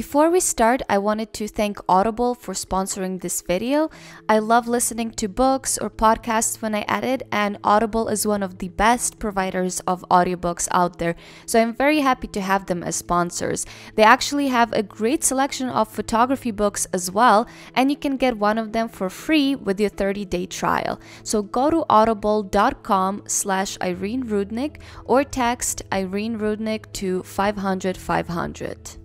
Before we start, I wanted to thank Audible for sponsoring this video. I love listening to books or podcasts when I edit, and Audible is one of the best providers of audiobooks out there, so I'm very happy to have them as sponsors. They actually have a great selection of photography books as well, and you can get one of them for free with your 30-day trial. So go to audible.com/Irene Rudnyk or text Irene Rudnyk to 500 500.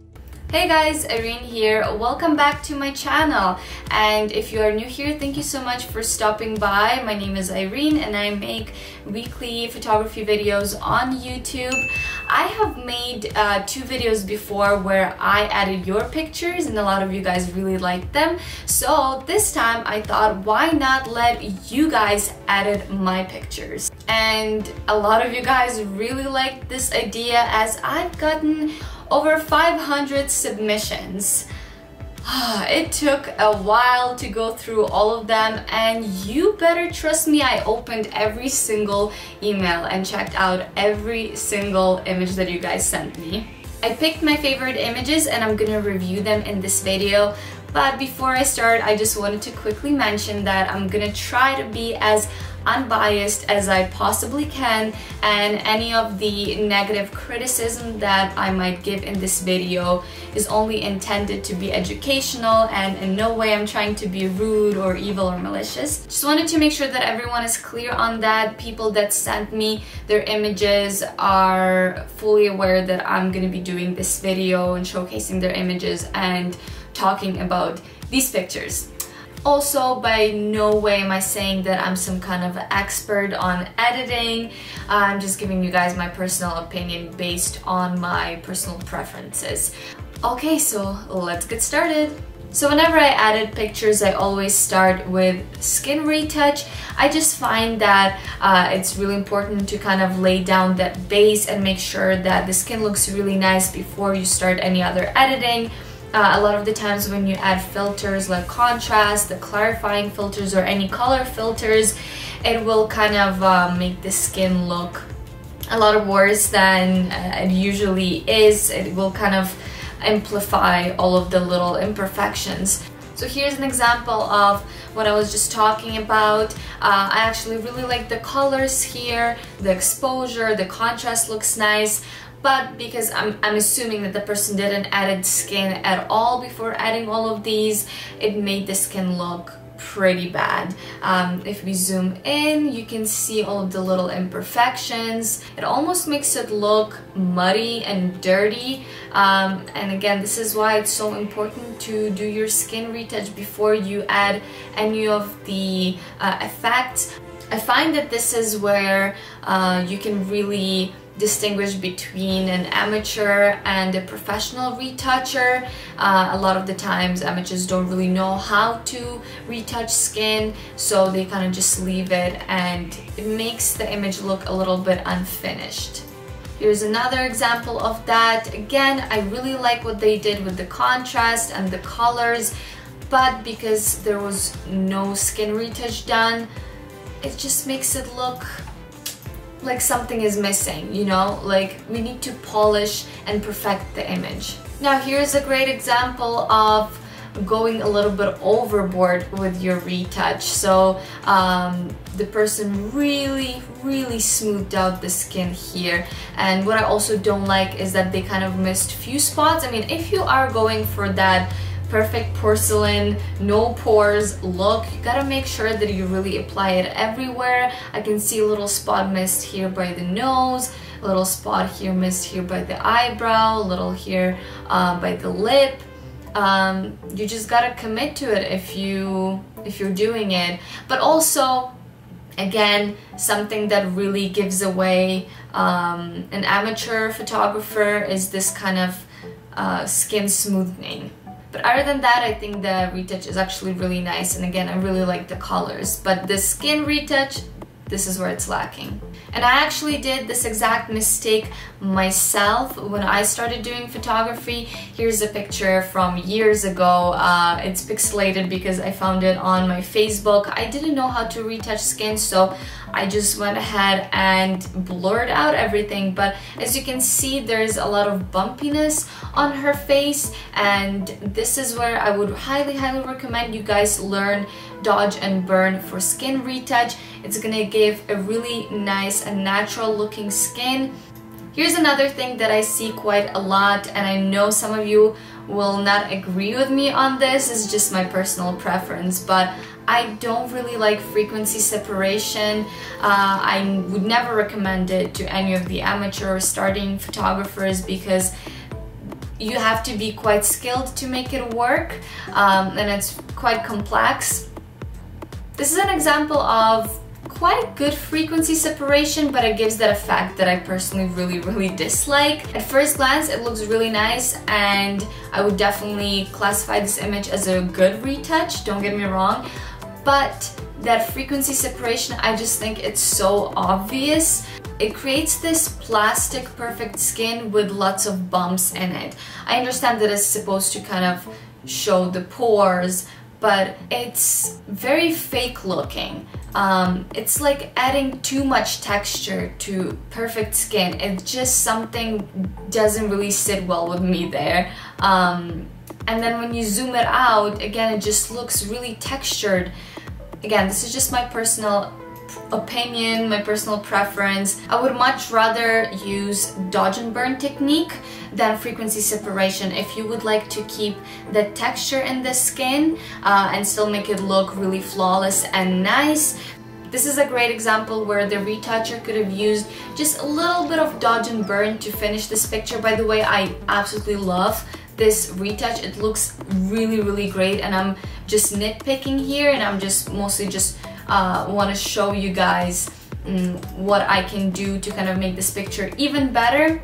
Hey guys, Irene here. Welcome back to my channel, and if you are new here, thank you so much for stopping by. My name is Irene and I make weekly photography videos on YouTube. I have made two videos before where I added your pictures and a lot of you guys really liked them, so this time I thought why not let you guys edit my pictures. And a lot of you guys really liked this idea, as I've gotten over 500 submissions. It took a while to go through all of them, and you better trust me, I opened every single email and checked out every single image that you guys sent me. I picked my favorite images and I'm gonna review them in this video. But before I start, I just wanted to quickly mention that I'm gonna try to be as unbiased as I possibly can, and any of the negative criticism that I might give in this video is only intended to be educational, and in no way I'm trying to be rude or evil or malicious. Just wanted to make sure that everyone is clear on that. People that sent me their images are fully aware that I'm gonna be doing this video and showcasing their images and talking about these pictures. Also, by no way am I saying that I'm some kind of expert on editing. I'm just giving you guys my personal opinion based on my personal preferences. Okay, so let's get started. So whenever I edit pictures, I always start with skin retouch. I just find that it's really important to kind of lay down that base and make sure that the skin looks really nice before you start any other editing. A lot of the times when you add filters like contrast, the clarifying filters, or any color filters, it will kind of make the skin look a lot worse than it usually is. It will kind of amplify all of the little imperfections. So here's an example of what I was just talking about. I actually really like the colors here, the exposure, the contrast looks nice. But because I'm assuming that the person didn't edit skin at all before adding all of these, it made the skin look pretty bad. If we zoom in, you can see all of the little imperfections. It almost makes it look muddy and dirty. And again, this is why it's so important to do your skin retouch before you add any of the effects. I find that this is where you can really distinguish between an amateur and a professional retoucher. A lot of the times amateurs don't really know how to retouch skin, so they kind of just leave it and it makes the image look a little bit unfinished. Here's another example of that. Again, I really like what they did with the contrast and the colors, but because there was no skin retouch done, it just makes it look like something is missing, you know, like we need to polish and perfect the image. Now here's a great example of going a little bit overboard with your retouch. So the person really smoothed out the skin here, and what I also don't like is that they kind of missed few spots. I mean, if you are going for that perfect porcelain, no pores look, you gotta make sure that you really apply it everywhere. I can see a little spot missed here by the nose, a little spot here missed here by the eyebrow, a little here by the lip. You just gotta commit to it if you're doing it. But also, again, something that really gives away an amateur photographer is this kind of skin smoothing. But other than that, I think the retouch is actually really nice, and again, I really like the colors. But the skin retouch, this is where it's lacking. And I actually did this exact mistake myself when I started doing photography. Here's a picture from years ago. It's pixelated because I found it on my Facebook. I didn't know how to retouch skin, so I just went ahead and blurred out everything. But as you can see, there's a lot of bumpiness on her face, and this is where I would highly recommend you guys learn Dodge and Burn for skin retouch. It's gonna give a really nice and natural looking skin. Here's another thing that I see quite a lot, and I know some of you will not agree with me on this, it's just my personal preference, but I don't really like frequency separation. I would never recommend it to any of the amateur or starting photographers because you have to be quite skilled to make it work, and it's quite complex. This is an example of quite good frequency separation, but it gives that effect that I personally really dislike. At first glance, it looks really nice, and I would definitely classify this image as a good retouch, don't get me wrong, but that frequency separation, I just think it's so obvious. It creates this plastic perfect skin with lots of bumps in it. I understand that it's supposed to kind of show the pores, but it's very fake looking. It's like adding too much texture to perfect skin. It's just something doesn't really sit well with me there. And then when you zoom it out, again, it just looks really textured. Again, this is just my personal opinion, my personal preference. I would much rather use dodge and burn technique than frequency separation if you would like to keep the texture in the skin and still make it look really flawless and nice. This is a great example where the retoucher could have used just a little bit of dodge and burn to finish this picture. By the way, I absolutely love this retouch. It looks really great, and I'm just nitpicking here, and I'm just mostly just want to show you guys what I can do to kind of make this picture even better.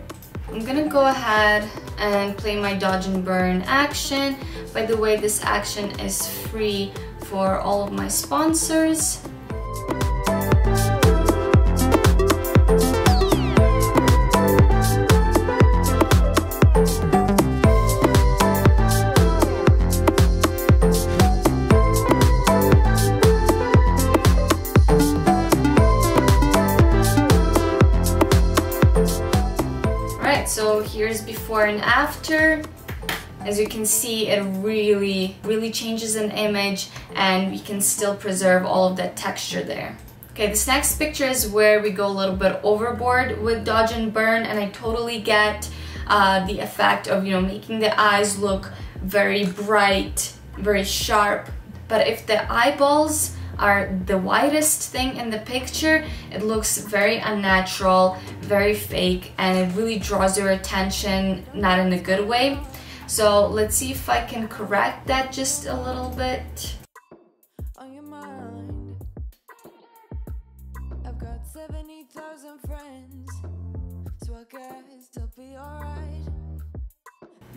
I'm gonna go ahead and play my dodge and burn action. By the way, this action is free for all of my sponsors. So here's before and after. As you can see, it really changes an image, and we can still preserve all of that texture there. Okay, this next picture is where we go a little bit overboard with dodge and burn, and I totally get the effect of, you know, making the eyes look very bright, very sharp. But if the eyeballs are the widest thing in the picture, it looks very unnatural, very fake, and it really draws your attention, not in a good way. So let's see if I can correct that just a little bit. On your mind, I've got 70,000 friends, so I guess it'll be alright.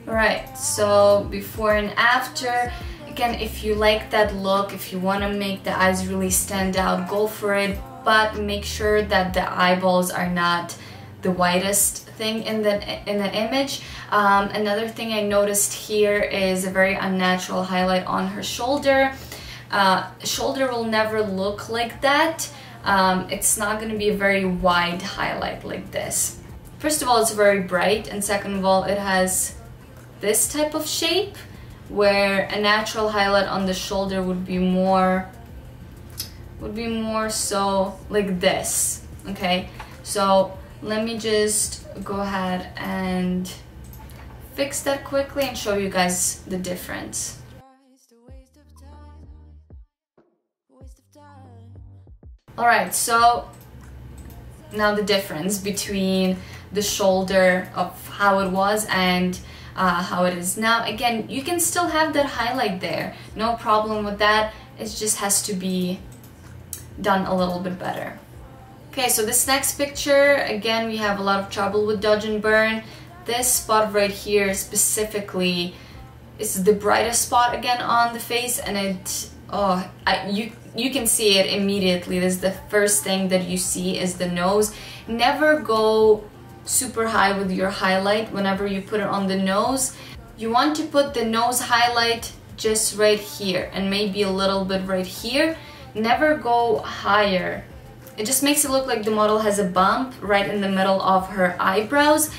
Alright, so before and after. Again, if you like that look, if you want to make the eyes really stand out, go for it, but make sure that the eyeballs are not the widest thing in the image. Another thing I noticed here is a very unnatural highlight on her shoulder. Shoulder will never look like that. It's not going to be a very wide highlight like this. First of all, it's very bright, and second of all, it has this type of shape, where a natural highlight on the shoulder would be more so like this. Okay, so let me just go ahead and fix that quickly and show you guys the difference. All right, so now the difference between the shoulder of how it was and how it is now. Again, you can still have that highlight there, no problem with that, it just has to be done a little bit better. Okay, so this next picture, again, we have a lot of trouble with dodge and burn. This spot right here specifically is the brightest spot again on the face, and it oh, you can see it immediately. This is the first thing that you see is the nose. Never go super high with your highlight whenever you put it on the nose. You want to put the nose highlight just right here and maybe a little bit right here. Never go higher. It just makes it look like the model has a bump right in the middle of her eyebrows.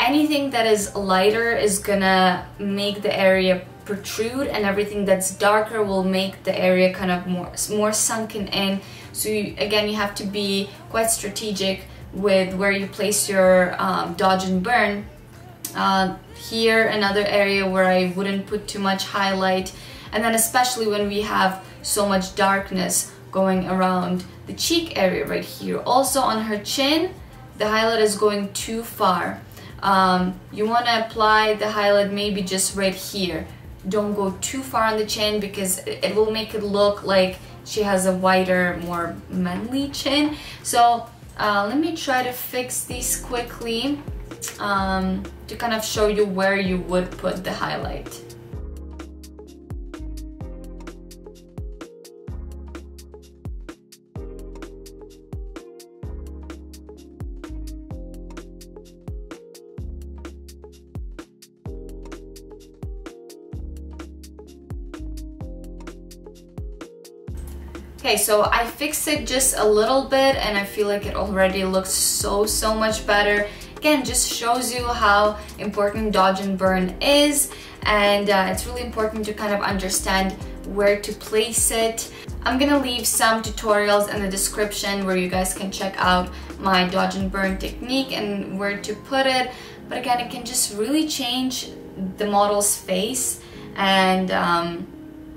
Anything that is lighter is gonna make the area protrude, and everything that's darker will make the area kind of more sunken in. So again, you have to be quite strategic with where you place your dodge and burn. Here, another area where I wouldn't put too much highlight, and then especially when we have so much darkness going around the cheek area right here. Also on her chin, the highlight is going too far. You want to apply the highlight maybe just right here. Don't go too far on the chin because it will make it look like she has a wider, more manly chin. So let me try to fix these quickly to kind of show you where you would put the highlight. Okay, so I fixed it just a little bit and I feel like it already looks so much better. Again, just shows you how important dodge and burn is, and it's really important to kind of understand where to place it. I'm gonna leave some tutorials in the description where you guys can check out my dodge and burn technique and where to put it. But again, it can just really change the model's face, and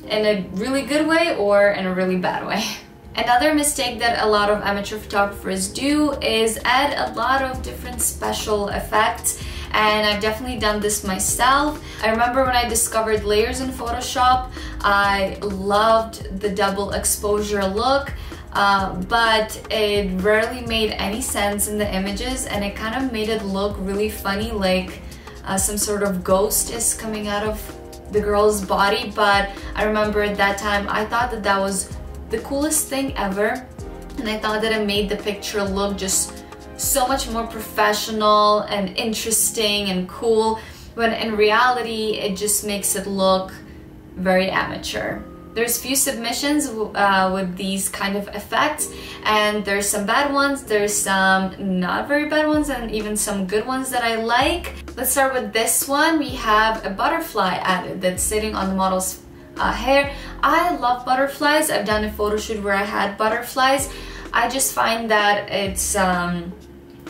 in a really good way or in a really bad way. Another mistake that a lot of amateur photographers do is add a lot of different special effects, and I've definitely done this myself. I remember when I discovered layers in Photoshop, I loved the double exposure look, but it rarely made any sense in the images, and it kind of made it look really funny, like some sort of ghost is coming out of the girl's body. But I remember at that time I thought that that was the coolest thing ever, and I thought that it made the picture look just so much more professional and interesting and cool, when in reality it just makes it look very amateur. There's few submissions with these kind of effects, and there's some bad ones, there's some not very bad ones, and even some good ones that I like. Let's start with this one. We have a butterfly added that's sitting on the model's hair. I love butterflies. I've done a photo shoot where I had butterflies. I just find that it's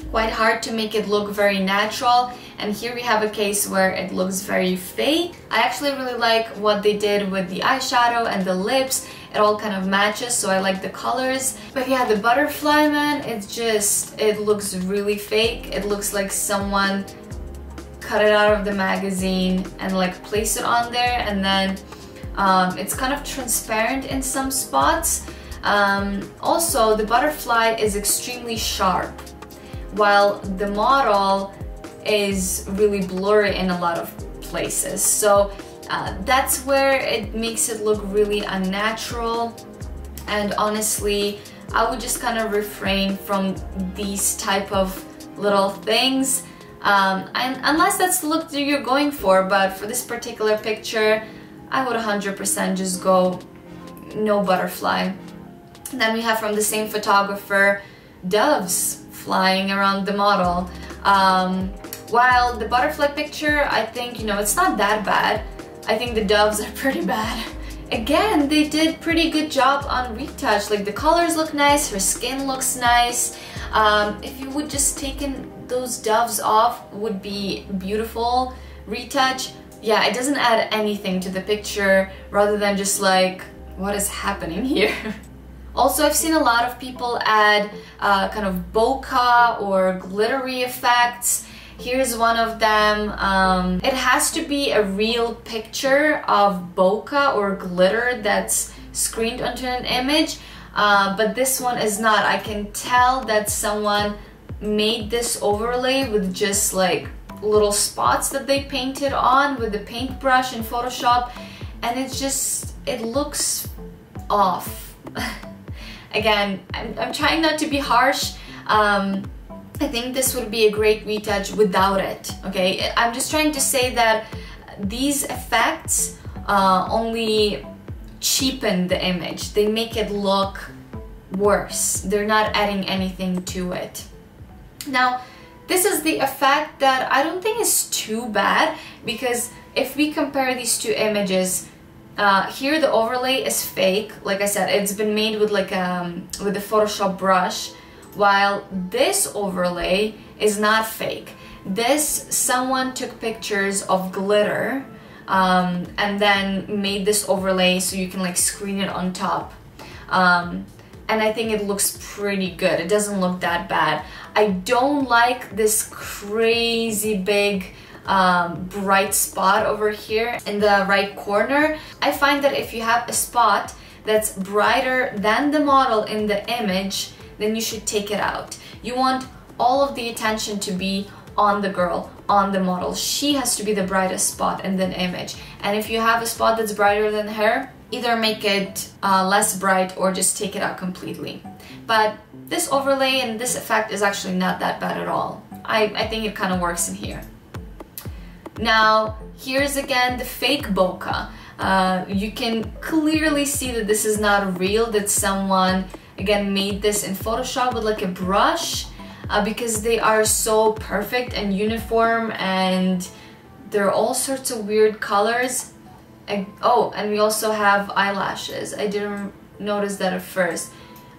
quite hard to make it look very natural, and here we have a case where it looks very fake. I actually really like what they did with the eyeshadow and the lips. It all kind of matches, so I like the colors. But yeah, the butterfly, man, it's just, it looks really fake. It looks like someone cut it out of the magazine and like place it on there, and then it's kind of transparent in some spots. Also, the butterfly is extremely sharp, while the model is really blurry in a lot of places. So that's where it makes it look really unnatural, and honestly I would just kind of refrain from these type of little things, and unless that's the look that you're going for. But for this particular picture I would 100% just go no butterfly. And then we have, from the same photographer, doves flying around the model. While the butterfly picture, I think, you know, it's not that bad. I think the doves are pretty bad. Again, they did pretty good job on retouch. Like, the colors look nice, her skin looks nice. If you would just taken those doves off, would be beautiful retouch. Yeah, it doesn't add anything to the picture, rather than just like, what is happening here? Also, I've seen a lot of people add kind of bokeh or glittery effects. Here's one of them. It has to be a real picture of bokeh or glitter that's screened onto an image, but this one is not. I can tell that someone made this overlay with just like little spots that they painted on with the paintbrush in Photoshop, and it looks off. Again, I'm trying not to be harsh. I think this would be a great retouch without it, okay? I'm just trying to say that these effects only cheapen the image. They make it look worse. They're not adding anything to it. Now, this is the effect that I don't think is too bad, because if we compare these two images, here the overlay is fake. Like I said, it's been made with like with a Photoshop brush, while this overlay is not fake. This, someone took pictures of glitter and then made this overlay so you can like screen it on top. And I think it looks pretty good. It doesn't look that bad. I don't like this crazy big bright spot over here in the right corner. I find that if you have a spot that's brighter than the model in the image, then you should take it out. You want all of the attention to be on the girl, on the model. She has to be the brightest spot in the image. And if you have a spot that's brighter than her, either make it less bright or just take it out completely. But this overlay and this effect is actually not that bad at all. I think it kind of works in here. Now, here's again the fake bokeh. You can clearly see that this is not real, that someone, again, made this in Photoshop with like a brush, because they are so perfect and uniform, and there are all sorts of weird colors. Oh, and we also have eyelashes. I didn't notice that at first.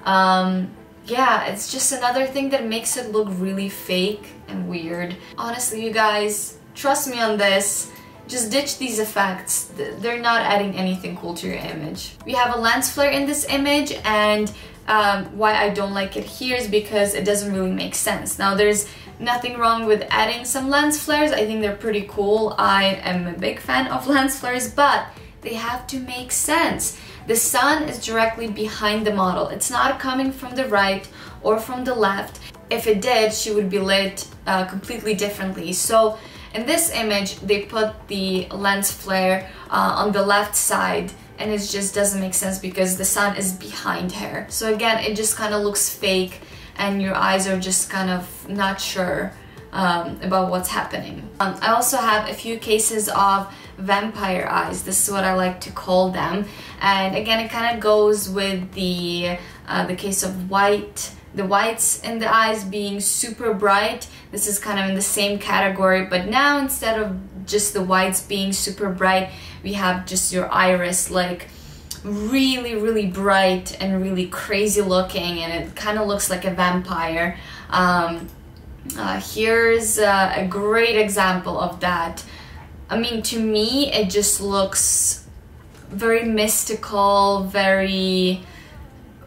Yeah, it's just another thing that makes it look really fake and weird. Honestly, you guys, trust me on this. Just ditch these effects. They're not adding anything cool to your image. We have a lens flare in this image, and why I don't like it here is because it doesn't really make sense. Now, there's nothing wrong with adding some lens flares. I think they're pretty cool. I am a big fan of lens flares, but they have to make sense. The sun is directly behind the model. It's not coming from the right or from the left. If it did, she would be lit completely differently. So in this image, they put the lens flare on the left side, and it just doesn't make sense because the sun is behind her. So again, it just kind of looks fake, and your eyes are just kind of not sure about what's happening. I also have a few cases of vampire eyes. This is what I like to call them. And again, it kind of goes with the case of white. The whites in the eyes being super bright. This is kind of in the same category, but now instead of just the whites being super bright, we have just your iris like really, really bright and really crazy looking, and it kind of looks like a vampire. Here's a great example of that. I mean, to me, it just looks very mystical, very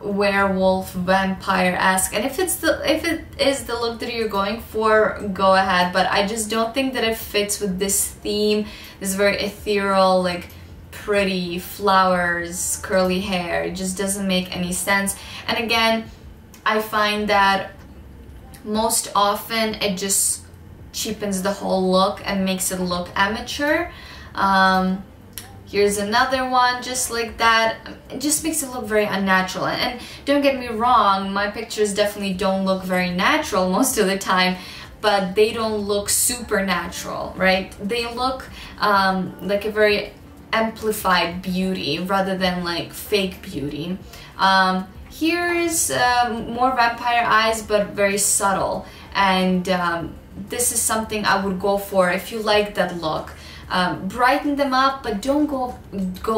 werewolf, vampire-esque, and if it is the look that you're going for, go ahead, but I just don't think that it fits with this theme, this very ethereal, like pretty flowers, curly hair. It just doesn't make any sense. And again, I find that most often it just cheapens the whole look and makes it look amateur. Here's another one just like that. It just makes it look very unnatural. And don't get me wrong, my pictures definitely don't look very natural most of the time, but they don't look supernatural, right? They look like a very amplified beauty rather than like fake beauty. Here's more vampire eyes, but very subtle. And this is something I would go for if you like that look. Brighten them up, but don't go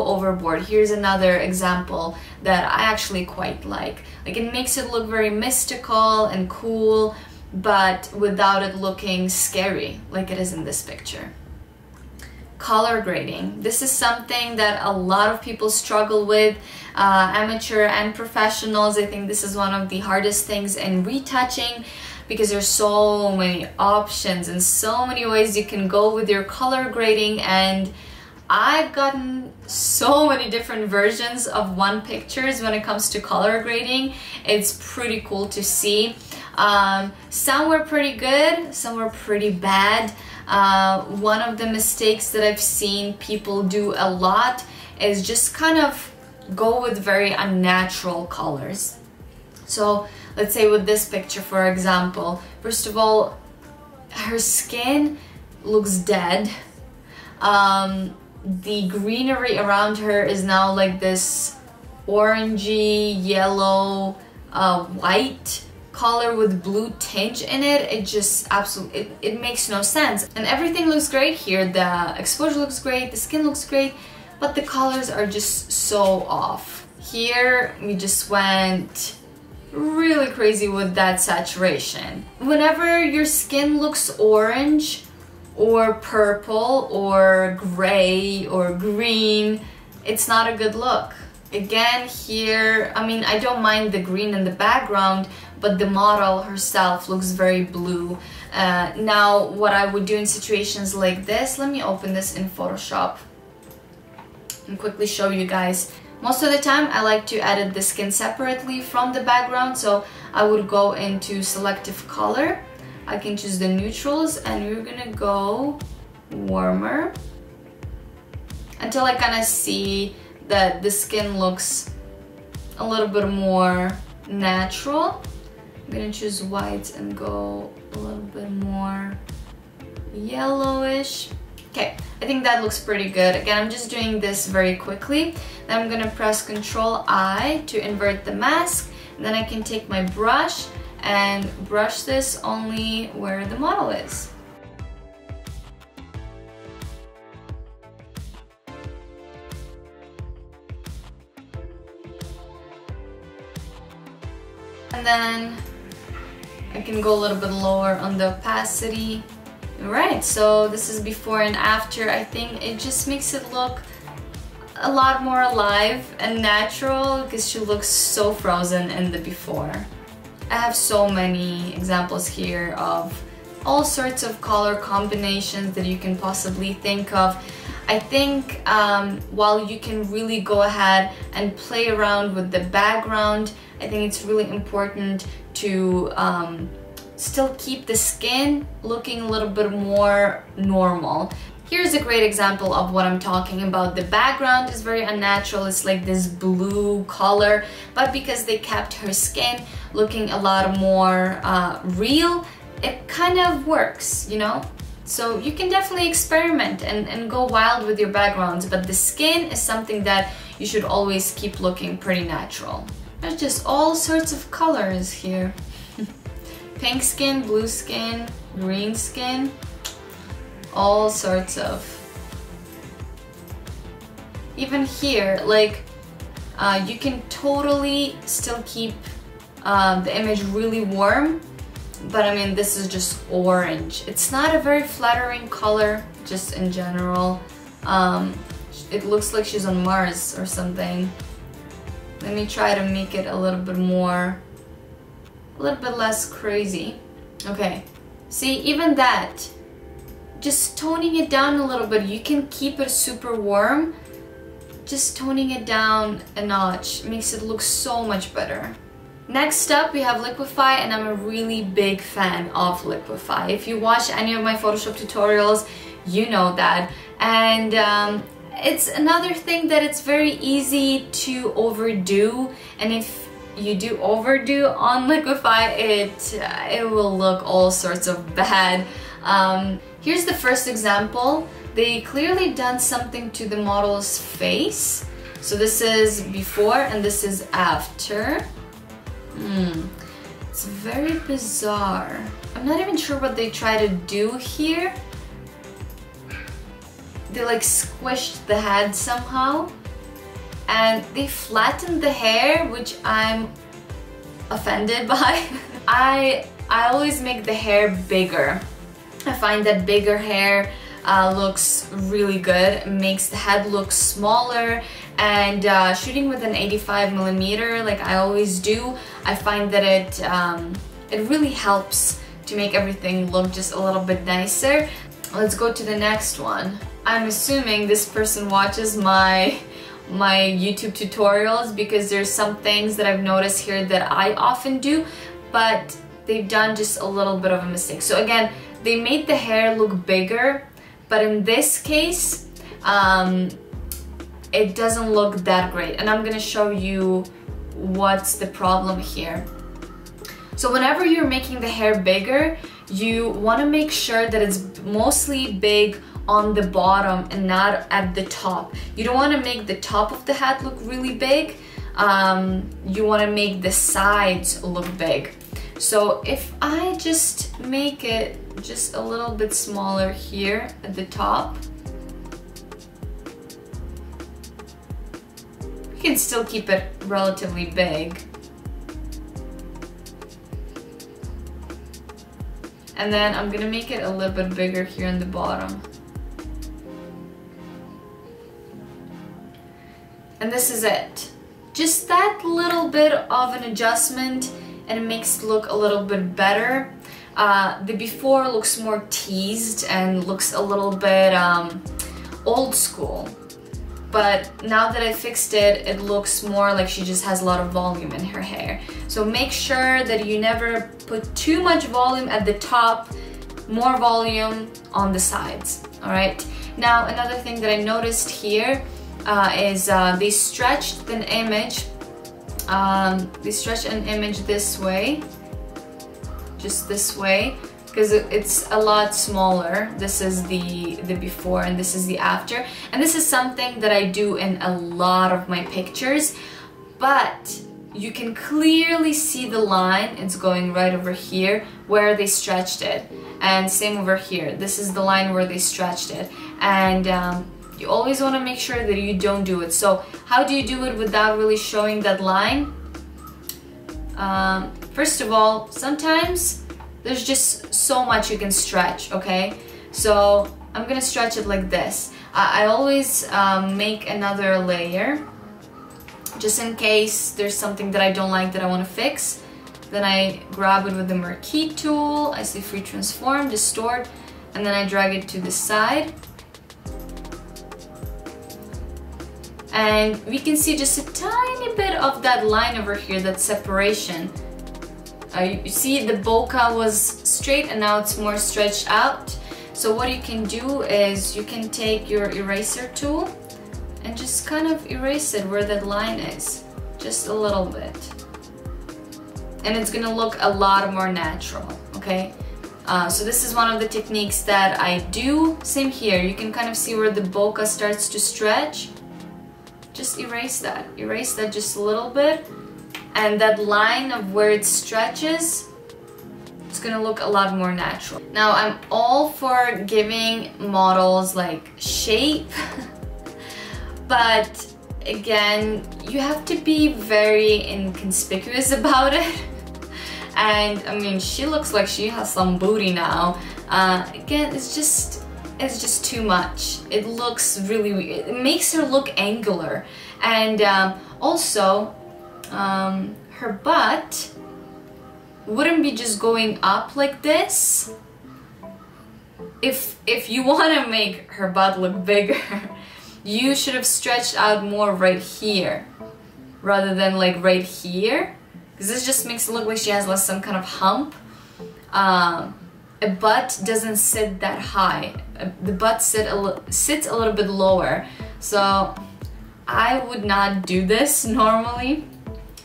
overboard. Here's another example that I actually quite like. Like, it makes it look very mystical and cool, but without it looking scary like it is in this picture. Color grading. This is something that a lot of people struggle with, amateur and professionals. I think this is one of the hardest things in retouching, because there's so many options and so many ways you can go with your color grading, and I've gotten so many different versions of one pictures when it comes to color grading. It's pretty cool to see. Some were pretty good, some were pretty bad. One of the mistakes that I've seen people do a lot is just kind of go with very unnatural colors. So let's say with this picture, for example, first of all, her skin looks dead. The greenery around her is now like this orangey, yellow, white color with blue tinge in it. It just absolutely, it makes no sense. And everything looks great here. The exposure looks great, the skin looks great, but the colors are just so off. Here we just went really crazy with that saturation. Whenever your skin looks orange or purple or gray or green, it's not a good look. Again here, I mean, I don't mind the green in the background, but the model herself looks very blue. Now what I would do in situations like this, let me open this in Photoshop and quickly show you guys. Most of the time I like to edit the skin separately from the background, so I would go into selective color. I can choose the neutrals and we're gonna go warmer until I kind of see that the skin looks a little bit more natural. I'm gonna choose whites and go a little bit more yellowish. Okay, I think that looks pretty good. Again, I'm just doing this very quickly. Then I'm gonna press Ctrl+I to invert the mask, and then I can take my brush and brush this only where the model is. And then I can go a little bit lower on the opacity. Alright, so this is before and after. I think it just makes it look a lot more alive and natural, because she looks so frozen in the before. I have so many examples here of all sorts of color combinations that you can possibly think of. I think while you can really go ahead and play around with the background, I think it's really important to still keep the skin looking a little bit more normal. Here's a great example of what I'm talking about. The background is very unnatural, it's like this blue color, but because they kept her skin looking a lot more real, it kind of works, you know? So you can definitely experiment and go wild with your backgrounds, but the skin is something that you should always keep looking pretty natural. There's just all sorts of colors here. Pink skin, blue skin, green skin, all sorts of. Even here, like, you can totally still keep the image really warm, but I mean, this is just orange. It's not a very flattering color, just in general. It looks like she's on Mars or something. Let me try to make it a little bit more, a little bit less crazy. Okay, see, even that, just toning it down a little bit. You can keep it super warm, just toning it down a notch makes it look so much better. Next up, we have Liquify, and I'm a really big fan of Liquify. If you watch any of my Photoshop tutorials, you know that. And it's another thing that it's very easy to overdo, and if you do overdo on Liquify, it will look all sorts of bad. Here's the first example. They clearly done something to the model's face. So this is before and this is after. It's very bizarre. I'm not even sure what they try to do here. They like squished the head somehow, and they flattened the hair, which I'm offended by. I always make the hair bigger. I find that bigger hair looks really good. It makes the head look smaller, and shooting with an 85mm like I always do, I find that it really helps to make everything look just a little bit nicer. Let's go to the next one. I'm assuming this person watches my YouTube tutorials, because there's some things that I've noticed here that I often do, but they've done just a little bit of a mistake. So again, they made the hair look bigger, but in this case, it doesn't look that great, and I'm gonna show you what's the problem here. So whenever you're making the hair bigger, you want to make sure that it's mostly big on the bottom and not at the top. You don't want to make the top of the hat look really big, you want to make the sides look big. So if I just make it just a little bit smaller here at the top, you can still keep it relatively big. And then I'm gonna make it a little bit bigger here in the bottom. And this is it. Just that little bit of an adjustment and it makes it look a little bit better. The before looks more teased and looks a little bit old school. But now that I fixed it, it looks more like she just has a lot of volume in her hair. So make sure that you never put too much volume at the top, more volume on the sides, all right? Now, another thing that I noticed here is they stretched an image. They stretched an image this way, just this way, because it's a lot smaller. This is the before and this is the after. And this is something that I do in a lot of my pictures, but you can clearly see the line. It's going right over here where they stretched it. And same over here. This is the line where they stretched it. And you always want to make sure that you don't do it. So how do you do it without really showing that line? First of all, sometimes there's just so much you can stretch, okay? So I'm gonna stretch it like this. I always make another layer just in case there's something that I don't like that I wanna fix. Then I grab it with the marquee tool, I say free transform, distort, and then I drag it to the side. And we can see just a tiny bit of that line over here, that separation. You see the bokeh was straight and now it's more stretched out. So what you can do is you can take your eraser tool and just kind of erase it where that line is, just a little bit. And it's gonna look a lot more natural, okay? So this is one of the techniques that I do. Same here, you can kind of see where the bokeh starts to stretch. Just erase that just a little bit. And that line of where it stretches, it's gonna look a lot more natural. Now, I'm all for giving models like shape, but again, you have to be very inconspicuous about it. And I mean, she looks like she has some booty now. Again, it's just too much. It looks really weird. It makes her look angular. And also, her butt wouldn't be just going up like this if you want to make her butt look bigger. You should have stretched out more right here rather than like right here, because this just makes it look like she has like some kind of hump. A butt doesn't sit that high. The butt sits a little bit lower, so I would not do this normally.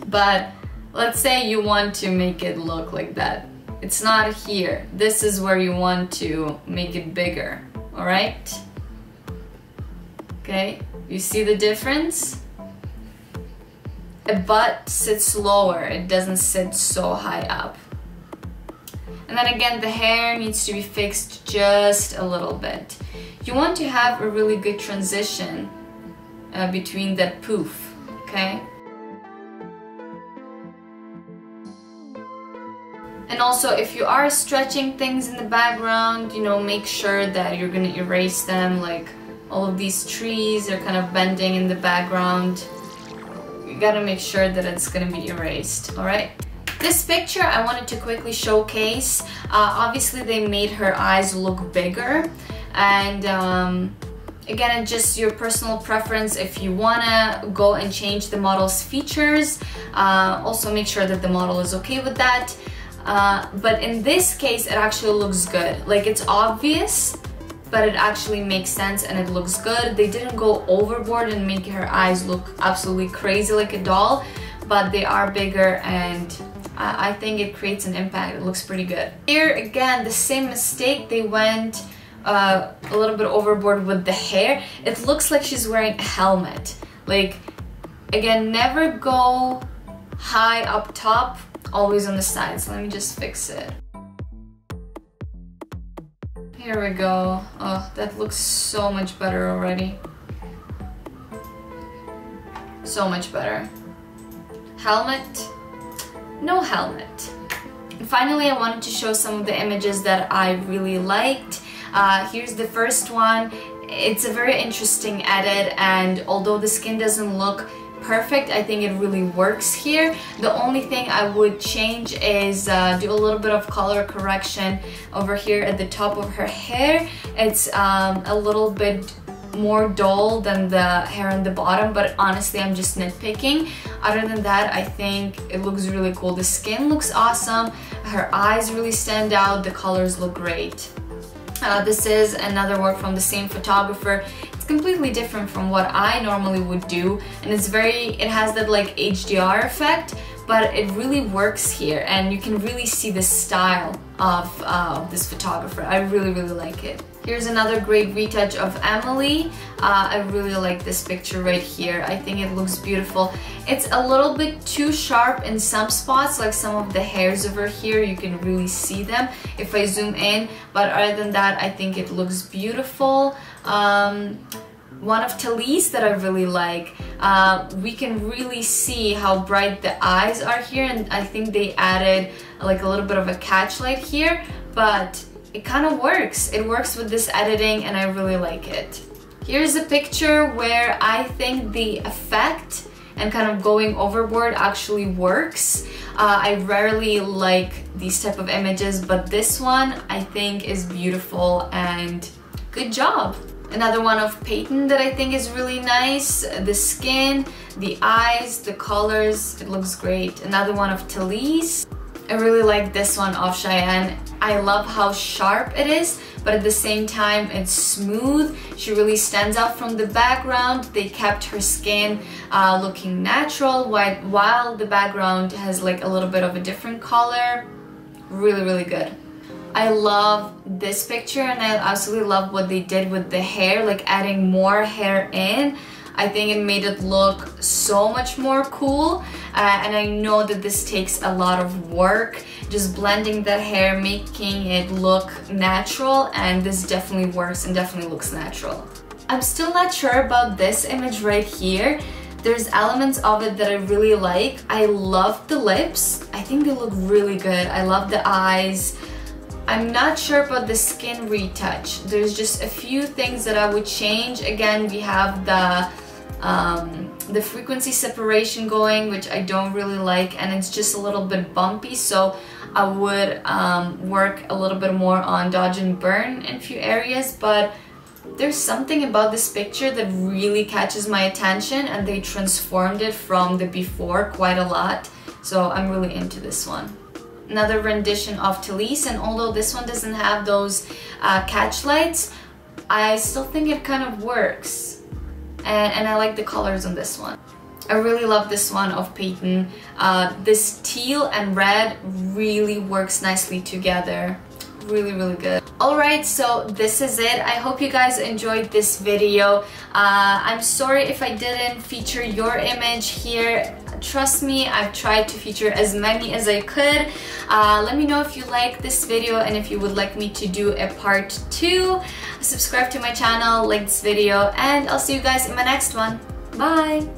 But let's say you want to make it look like that. It's not here. This is where you want to make it bigger, all right? Okay, you see the difference? A butt sits lower. It doesn't sit so high up. And then again, the hair needs to be fixed just a little bit. You want to have a really good transition between that poof, okay? And also, if you are stretching things in the background, you know, make sure that you're gonna erase them. Like all of these trees are kind of bending in the background. You gotta make sure that it's gonna be erased, all right? This picture I wanted to quickly showcase. Obviously, they made her eyes look bigger. And again, it's just your personal preference if you wanna go and change the model's features. Also, make sure that the model is okay with that. But in this case, it actually looks good. Like, it's obvious but it actually makes sense and it looks good. They didn't go overboard and make her eyes look absolutely crazy like a doll, but they are bigger and I think it creates an impact. It looks pretty good. Here again, the same mistake. They went a little bit overboard with the hair. It looks like she's wearing a helmet. Like, again, never go high up top, always on the sides. Let me just fix it. Here we go. Oh, that looks so much better already. So much better. Helmet. No helmet. And finally, I wanted to show some of the images that I really liked. Here's the first one. It's a very interesting edit, and although the skin doesn't look perfect, I think it really works here. The only thing I would change is do a little bit of color correction over here at the top of her hair. It's a little bit more dull than the hair on the bottom, but honestly, I'm just nitpicking. Other than that, I think it looks really cool. The skin looks awesome, her eyes really stand out, the colors look great. This is another work from the same photographer. It's completely different from what I normally would do, and it's it has that like HDR effect, but it really works here, and you can really see the style of this photographer. I really, really like it. Here's another great retouch of Emily. I really like this picture right here. I think it looks beautiful. It's a little bit too sharp in some spots, like some of the hairs over here. You can really see them if I zoom in, but other than that, I think it looks beautiful. One of Talise that I really like. We can really see how bright the eyes are here, and I think they added like a little bit of a catch light here, but it kind of works. It works with this editing, and I really like it. Here's a picture where I think the effect and kind of going overboard actually works. I rarely like these type of images, but this one I think is beautiful and good job. Another one of Peyton that I think is really nice. The skin, the eyes, the colors, it looks great. Another one of Talise. I really like this one of Cheyenne. I love how sharp it is, but at the same time it's smooth. She really stands out from the background. They kept her skin looking natural while the background has like a little bit of a different color. Really, really good. I love this picture, and I absolutely love what they did with the hair, like adding more hair in. I think it made it look so much more cool, and I know that this takes a lot of work, just blending that hair, making it look natural, and this definitely works and definitely looks natural. I'm still not sure about this image right here. There's elements of it that I really like. I love the lips. I think they look really good. I love the eyes. I'm not sure about the skin retouch. There's just a few things that I would change. Again, we have the frequency separation going, which I don't really like, and it's just a little bit bumpy, so I would work a little bit more on dodge and burn in a few areas, but there's something about this picture that really catches my attention, and they transformed it from the before quite a lot, so I'm really into this one. Another rendition of Talise, and although this one doesn't have those catch lights, I still think it kind of works. And I like the colors on this one. I really love this one of Peyton. This teal and red really works nicely together. Really, really good. Alright, so this is it. I hope you guys enjoyed this video. I'm sorry if I didn't feature your image here. Trust me, I've tried to feature as many as I could. Let me know if you like this video and if you would like me to do a part 2. Subscribe to my channel, like this video, and I'll see you guys in my next one. Bye!